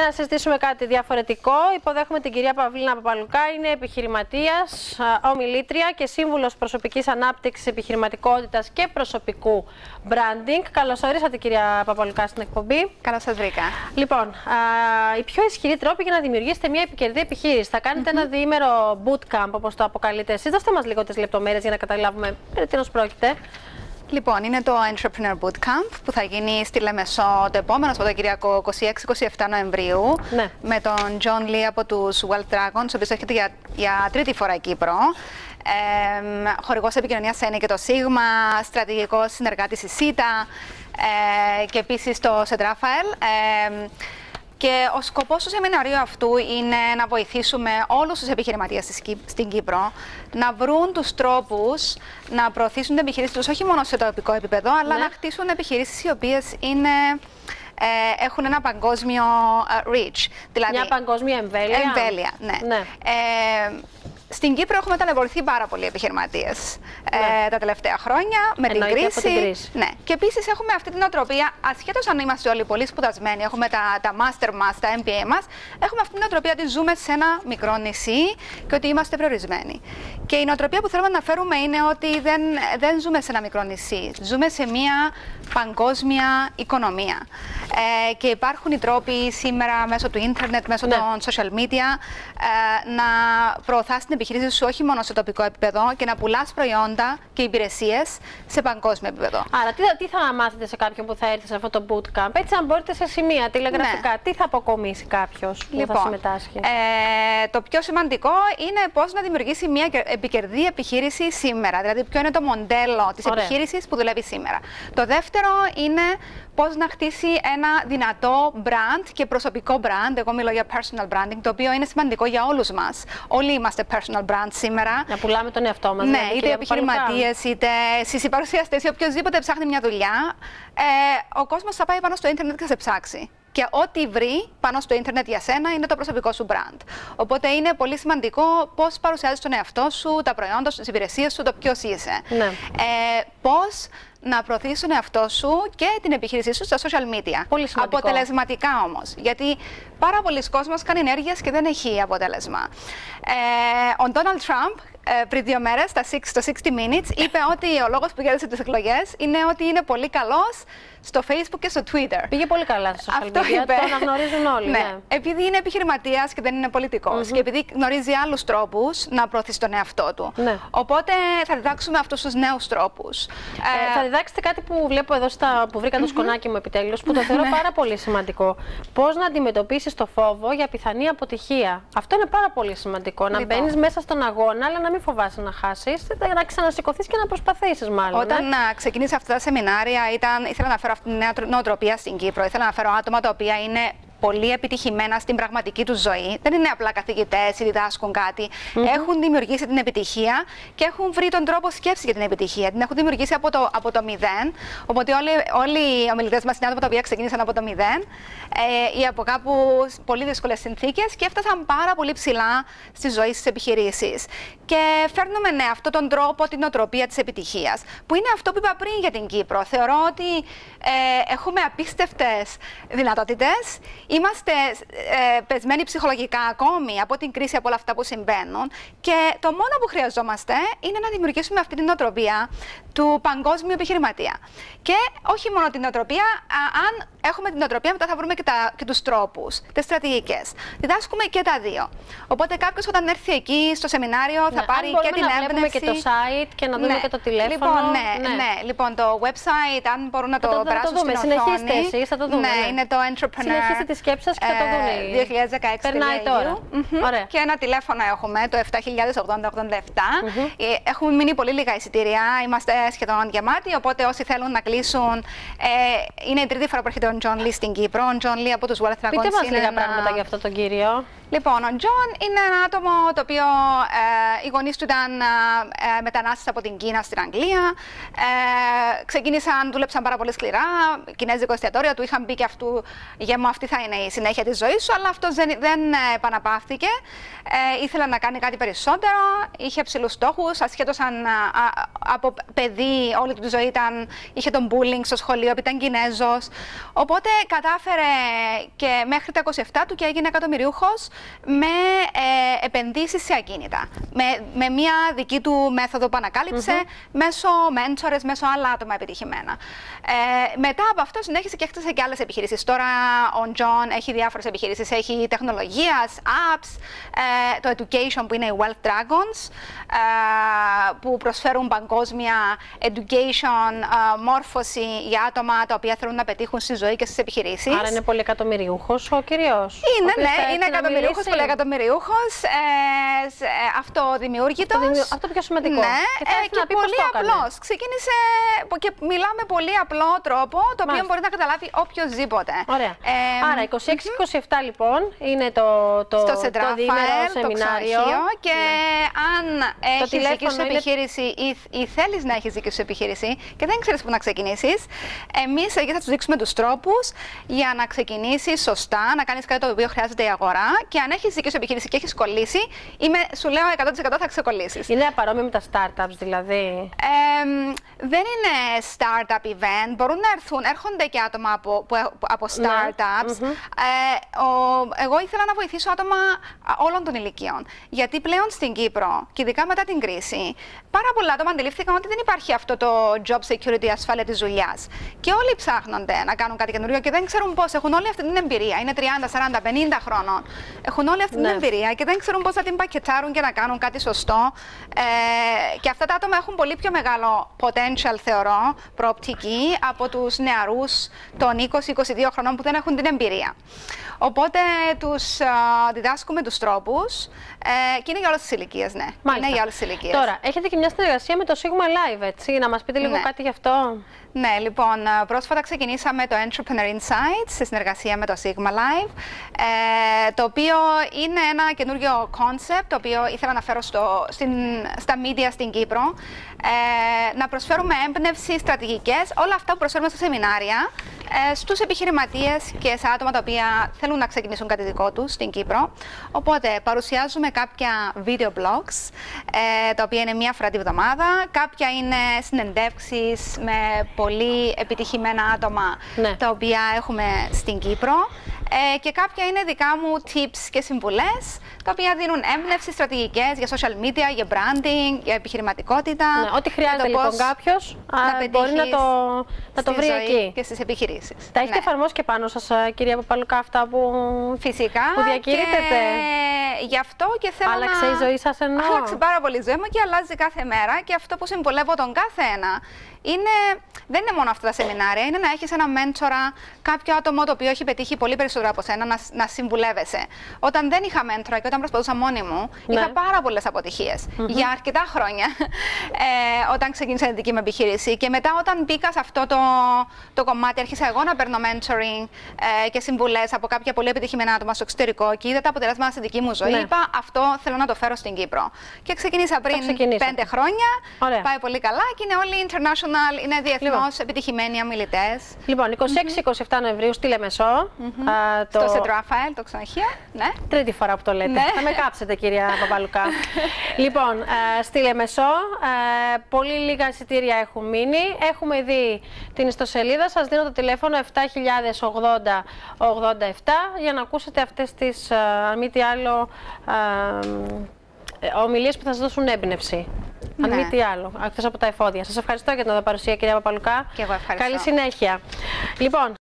για να συζητήσουμε κάτι διαφορετικό. Υποδέχουμε την κυρία Παυλίνα Παπαλουκά, είναι επιχειρηματίας, ομιλήτρια και σύμβουλος προσωπικής ανάπτυξης, επιχειρηματικότητας και προσωπικού branding. Καλώς ορίσατε, κυρία Παπαλουκά, στην εκπομπή. Καλώς σας βρήκα. Λοιπόν, οι πιο ισχυροί τρόποι για να δημιουργήσετε μια επικερδή επιχείρηση. Θα κάνετε ένα διήμερο bootcamp, όπως το αποκαλείτε εσείς. Δώστε μας λίγο τις λεπτομέρειες για να καταλάβουμε περί τίνος πρόκειται. Λοιπόν, είναι το Entrepreneur Bootcamp που θα γίνει στη Λεμεσό το επόμενο Σαββατοκύριακο 26-27 Νοεμβρίου, ναι, με τον John Lee από τους Wealth Dragons, ο οποίος έρχεται για τρίτη φορά Κύπρο. Χορηγός επικοινωνίας είναι και το Sigma, στρατηγικός συνεργάτης η ΣΥΤΑ και επίσης το ΣΤΡΑΦΑΕΛ. Και ο σκοπός του σεμιναρίου αυτού είναι να βοηθήσουμε όλους τους επιχειρηματίες στην Κύπρο να βρουν τους τρόπους να προωθήσουν την επιχείρηση τους όχι μόνο σε τοπικό επίπεδο, αλλά ναι, να χτίσουν επιχειρήσεις οι οποίες είναι, έχουν ένα παγκόσμιο reach. Δηλαδή, μια παγκόσμια εμβέλεια. Εμβέλεια, ναι, ναι. Στην Κύπρο έχουμε ταλαιπωρηθεί πάρα πολλοί επιχειρηματίες, ναι, τα τελευταία χρόνια με την κρίση, την κρίση. Ναι. Και επίσης έχουμε αυτή την οτροπία, ασχέτως αν είμαστε όλοι πολύ σπουδασμένοι, έχουμε τα master μας, τα MBA μας, έχουμε αυτή την οτροπία ότι ζούμε σε ένα μικρό νησί και ότι είμαστε περιορισμένοι. Και η νοοτροπία που θέλουμε να φέρουμε είναι ότι δεν ζούμε σε ένα μικρό νησί, ζούμε σε μια παγκόσμια οικονομία. Και υπάρχουν οι τρόποι σήμερα μέσω του ίντερνετ, μέσω, ναι, των social media, να προωθάς την επιχείρηση σου όχι μόνο σε τοπικό επίπεδο και να πουλάς προϊόντα και υπηρεσίες σε παγκόσμιο επίπεδο. Άρα, τι θα μάθετε σε κάποιον που θα έρθει σε αυτό το bootcamp, έτσι, αν μπορείτε σε σημεία τηλεγραφικά, ναι, τι θα αποκομίσει κάποιος που θα συμμετάσχει. Το πιο σημαντικό είναι πώς να δημιουργήσει μια επικερδή επιχείρηση σήμερα. Δηλαδή, ποιο είναι το μοντέλο της επιχείρησης που δουλεύει σήμερα. Το δεύτερο είναι πώς να χτίσει ένα δυνατό brand και προσωπικό brand. Εγώ μιλώ για personal branding, το οποίο είναι σημαντικό για όλους μας. Όλοι είμαστε personal brand σήμερα. Να πουλάμε τον εαυτό μας. Ναι, δηλαδή, είτε επιχειρηματίες, είτε εσείς οι παρουσιαστές, ή οποιοδήποτε ψάχνει μια δουλειά. Ο κόσμος θα πάει πάνω στο ίντερνετ και θα σε ψάξει. Και ό,τι βρει πάνω στο ίντερνετ για σένα είναι το προσωπικό σου brand. Οπότε είναι πολύ σημαντικό πώς παρουσιάζεις τον εαυτό σου, τα προϊόντα σου, τις υπηρεσίες σου, το ποιος είσαι. Ναι. Πώς να προωθήσεις τον εαυτό σου και την επιχείρησή σου στα social media. Πολύ σημαντικό. Αποτελεσματικά όμως. Γιατί πάρα πολλοί κόσμος κάνει ενέργειες και δεν έχει αποτέλεσμα. Ο Donald Trump πριν 2 μέρες, στο 60 Minutes, είπε ότι ο λόγος που κέρδισε τις εκλογές είναι ότι είναι πολύ καλός στο Facebook και στο Twitter. Πήγε πολύ καλά στο social media, το αναγνωρίζουν όλοι. Ναι. Ναι. Επειδή είναι επιχειρηματίας και δεν είναι πολιτικός και επειδή γνωρίζει άλλους τρόπους να προωθήσει τον εαυτό του. Ναι. Οπότε θα διδάξουμε αυτούς τους νέους τρόπους. Θα διδάξετε κάτι που βλέπω εδώ που βρήκα το σκονάκι μου επιτέλους, που το θεωρώ πάρα πολύ σημαντικό. Πώς να αντιμετωπίσεις το φόβο για πιθανή αποτυχία. Αυτό είναι πάρα πολύ σημαντικό. Να μπαίνεις μέσα στον αγώνα, αλλά να μην φοβάσαι να χάσεις, να ξανασηκωθείς και να προσπαθήσεις, μάλλον. Όταν ξεκινήσα αυτά τα σεμινάρια, ήθελα να φέρω αυτή τη νέα νοοτροπία στην Κύπρο. Ήθελα να φέρω άτομα τα οποία είναι πολύ επιτυχημένα στην πραγματική τους ζωή. Δεν είναι απλά καθηγητές ή διδάσκουν κάτι. Έχουν δημιουργήσει την επιτυχία και έχουν βρει τον τρόπο σκέψης για την επιτυχία. Την έχουν δημιουργήσει από το μηδέν. Οπότε όλοι οι ομιλητές μας είναι άτομα τα οποία ξεκίνησαν από το μηδέν ή από κάπου πολύ δύσκολες συνθήκες και έφτασαν πάρα πολύ ψηλά στη ζωή στις επιχειρήσεις. Και φέρνουμε, ναι, αυτόν τον τρόπο, την νοοτροπία της επιτυχίας. Που είναι αυτό που είπα πριν για την Κύπρο. Θεωρώ ότι έχουμε απίστευτες δυνατότητες. Είμαστε πεσμένοι ψυχολογικά ακόμη από την κρίση, από όλα αυτά που συμβαίνουν και το μόνο που χρειαζόμαστε είναι να δημιουργήσουμε αυτή την νοοτροπία του παγκόσμιου επιχειρηματία. Και όχι μόνο την νοοτροπία, αν έχουμε την νοοτροπία μετά θα βρούμε και τους τρόπους, τις στρατηγικές. Διδάσκουμε και τα δύο. Οπότε κάποιος όταν έρθει εκεί στο σεμινάριο θα πάρει και την έμπνευση. Αν μπορούμε να βλέπουμε και το site και να δούμε και το τηλέφωνο. Λοιπόν, λοιπόν, το website, αν μπορούν να το περάσουν στην οθόνη. Συνεχίστε εσείς, θα το δούμε. Ναι, είναι το Entrepreneur τη σκέψη σας και θα το δούμε. 2016 περνάει τώρα. Και ένα τηλέφωνο έχουμε, το 708087. Έχουν μείνει πολύ λίγα εισιτήρια, είμαστε σχεδόν γεμάτοι. Οπότε όσοι θέλουν να κλείσουν. Είναι η τρίτη φορά που έρχεται ο John Lee στην Κύπρο. Ο John Lee από τους Wealth Dragons. Πείτε μας λίγα πράγματα για αυτό τον κύριο. Λοιπόν, ο Τζον είναι ένα άτομο το οποίο οι γονείς του ήταν μετανάστες από την Κίνα στην Αγγλία. Ξεκίνησαν, δούλεψαν πάρα πολύ σκληρά. Κινέζικο εστιατόριο, του είχαν μπει και αυτού γέμο, αυτή θα είναι η συνέχεια της ζωής σου, αλλά αυτός δεν επαναπαύθηκε. Ήθελε να κάνει κάτι περισσότερο, είχε ψηλούς στόχους, ασχέτως αν από παιδί όλη του τη ζωή ήταν, είχε τον bullying στο σχολείο, ήταν Κινέζος. Οπότε κατάφερε και μέχρι τα 27 του και έγινε εκατομμυριούχος με επενδύσεις σε ακίνητα. Με μία δική του μέθοδο που ανακάλυψε, μέσω mentors, μέσω άλλα άτομα επιτυχημένα. Μετά από αυτό συνέχισε και έχτισε και άλλες επιχειρήσεις. Τώρα ο John έχει διάφορες επιχειρήσεις. Έχει τεχνολογίας, apps, το education που είναι οι Wealth Dragons, που προσφέρουν παγκόσμια education, μόρφωση για άτομα τα οποία θέλουν να πετύχουν στη ζωή και στις επιχειρήσεις. Άρα είναι πολυεκατομμυριούχος ο κυρίος. Είναι, ναι, είναι εκατομμυριούχος, πολυεκατομμυριούχος. Αυτοδημιουργητός. Αυτό πιο σημαντικό. Ναι, και πολύ απλός. Ξεκίνησε και μιλάμε πολύ απλό τρόπο, το οποίο μπορεί να καταλάβει οποιοςδήποτε. Ωραία. Άρα 26-27 λοιπόν είναι το ΣΤΡΑΦΑΕΛ, το σεμινάριο. Και αν έχεις δική σου επιχείρηση ή θέλεις να έχεις δική σου επιχείρηση και δεν ξέρεις πού να ξεκινήσεις, εμείς εκεί θα τους δείξουμε τους τρόπους για να ξεκινήσεις σωστά, να κάνεις κάτι το οποίο χρειάζεται η αγορά. Και αν έχεις δική σου επιχείρηση και έχεις κολλήσει, σου λέω 100% θα ξεκολλήσεις. Είναι παρόμοιο με τα startups δηλαδή. Δεν είναι startup event. Μπορούν να έρχονται και άτομα από startups. Ναι. Εγώ ήθελα να βοηθήσω άτομα όλων των ηλικιών. Γιατί πλέον στην Κύπρο, και ειδικά μετά την κρίση, πάρα πολλά άτομα αντιλήφθηκαν ότι δεν υπάρχει αυτό το job security, ασφάλεια της δουλειάς. Και όλοι ψάχνονται να κάνουν κάτι καινούριο και δεν ξέρουν πώς. Έχουν όλη αυτή την εμπειρία. Είναι 30, 40, 50 χρόνων. Έχουν όλη αυτή την εμπειρία και δεν ξέρουν πώς να την πακετάρουν και να κάνουν κάτι σωστό. Και αυτά τα άτομα έχουν πολύ πιο μεγάλο potential, θεωρώ, προοπτική από τους νεαρούς των 20-22 χρονών που δεν έχουν την εμπειρία. Οπότε τους διδάσκουμε τους τρόπους και είναι για όλες τις ηλικίες, ναι. Μάλιστα. Είναι για όλες τις ηλικίες. Τώρα, έχετε και μια συνεργασία με το Sigma Live, έτσι, να μας πείτε λίγο κάτι γι' αυτό. Ναι, λοιπόν, πρόσφατα ξεκινήσαμε το Entrepreneur Insights σε συνεργασία με το Sigma Live, το οποίο είναι ένα καινούριο concept, το οποίο ήθελα να φέρω στα media στην Κύπρο, να προσφέρουμε έμπνευση, στρατηγικές, όλα αυτά που προσφέρουμε στα σεμινάρια, στους επιχειρηματίες και σε άτομα τα οποία θέλουν να ξεκινήσουν κάτι δικό τους στην Κύπρο. Οπότε παρουσιάζουμε κάποια video blogs, τα οποία είναι μία φορά τη βδομάδα, κάποια είναι συνεντεύξεις με πολύ επιτυχημένα άτομα, τα οποία έχουμε στην Κύπρο, και κάποια είναι δικά μου tips και συμβουλές, τα οποία δίνουν έμπνευση, στρατηγικές για social media, για branding, για επιχειρηματικότητα. Ναι, ό,τι χρειάζεται λοιπόν κάποιος μπορεί να το βρει εκεί. Και στις επιχειρήσεις. Τα έχετε εφαρμόσει και πάνω σας, κυρία Παπαλουκά, αυτά που διακηρύττετε. Γι' αυτό και θέλω άλλαξε η ζωή σας εννοώ. Άλλαξε πάρα πολύ η ζωή μου και αλλάζει κάθε μέρα. Και αυτό που συμβουλεύω τον κάθε ένα είναι, δεν είναι μόνο αυτά τα σεμινάρια, είναι να έχεις ένα μέντορα, κάποιο άτομο το οποίο έχει πετύχει πολύ περισσότερο από σένα, να συμβουλεύεσαι. Όταν δεν είχα μέντορα και όταν προσπαθούσα μόνη μου, είχα πάρα πολλές αποτυχίες για αρκετά χρόνια. Όταν ξεκίνησα την δική μου επιχείρηση και μετά, όταν μπήκα σε αυτό το κομμάτι, άρχισα εγώ να παίρνω mentoring και συμβουλές από κάποια πολύ επιτυχημένα άτομα στο εξωτερικό και είδα τα αποτελέσματα στη δική μου ζωή. Είπα, αυτό θέλω να το φέρω στην Κύπρο. Και ξεκίνησα πριν 5 χρόνια. Ωραία. Πάει πολύ καλά και είναι όλοι international. Είναι διεθνώς επιτυχημένοι ομιλητές. Λοιπόν, 26-27 Νοεμβρίου στη Λεμεσό. Στο ΣΤΡΑΦΑΕΛ, το ξενοδοχείο. Ναι. Τρίτη φορά που το λέτε. Ναι. Θα με κάψετε, κυρία Παπαλουκά. Λοιπόν, στη Λεμεσό, πολύ λίγα εισιτήρια έχουν μείνει. Έχουμε δει την ιστοσελίδα. Σας δίνω το τηλέφωνο 7080 87 για να ακούσετε αυτές τις, αν μη τι άλλο, ομιλίες που θα σας δώσουν έμπνευση. Αν μη τι άλλο, εκτός από τα εφόδια. Σας ευχαριστώ για την παρουσία, κυρία Παπαλουκά. Και εγώ ευχαριστώ. Καλή συνέχεια. Λοιπόν,